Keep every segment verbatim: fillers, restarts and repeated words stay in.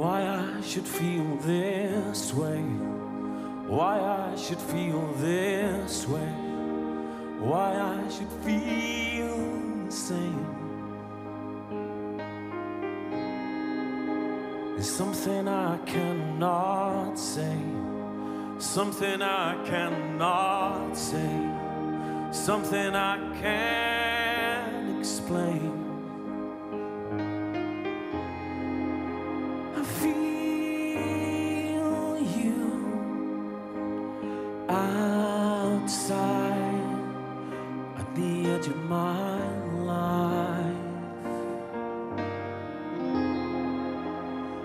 why I should feel this way, why I should feel this way, why I should feel the same. There's something I cannot say, something I cannot say, something I can't explain. I feel you outside at the edge of my life.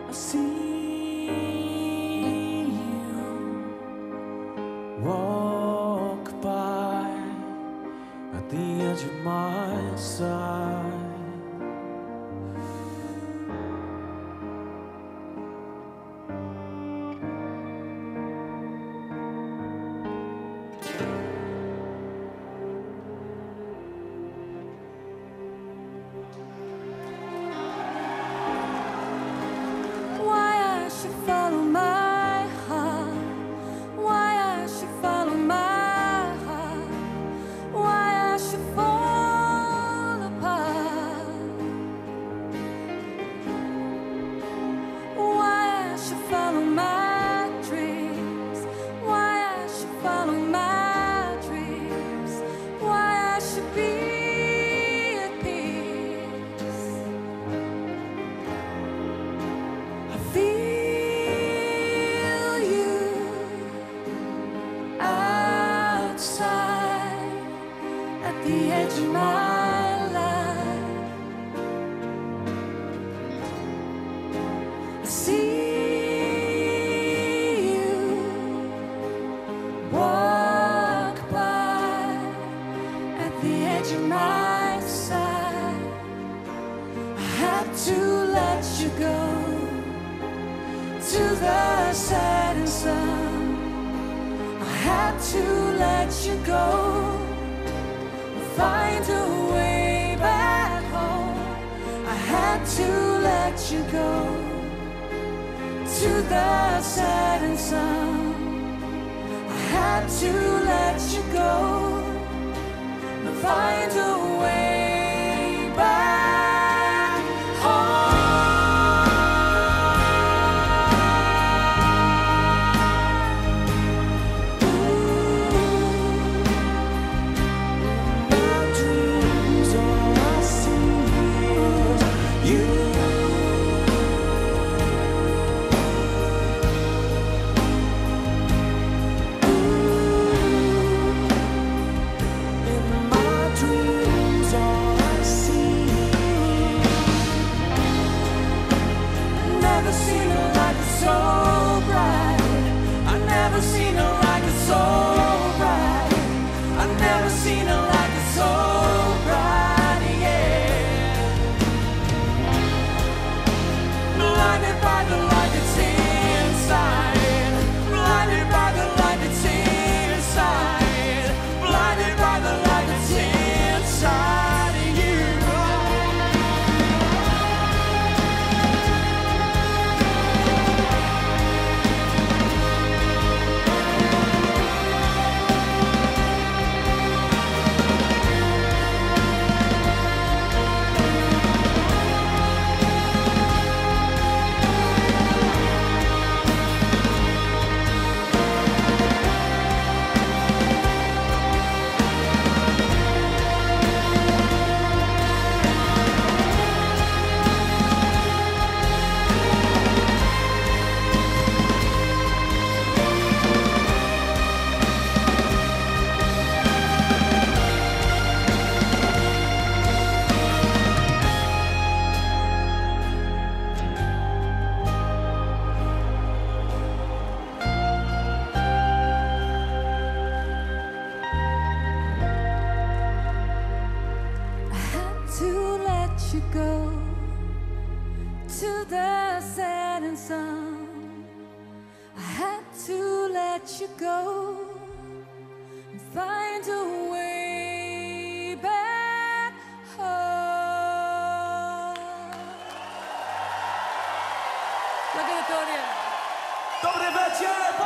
I see you walk by at the edge of my side. The edge of my life, I see you walk by at the edge of my side. I had to let you go to the setting sun. I had to let you go. Find a way back home. I had to let you go to the setting sun. I had to let you go and find a way back. You go to the setting sun. I had to let you go and find a way back home. Dobry wieczór!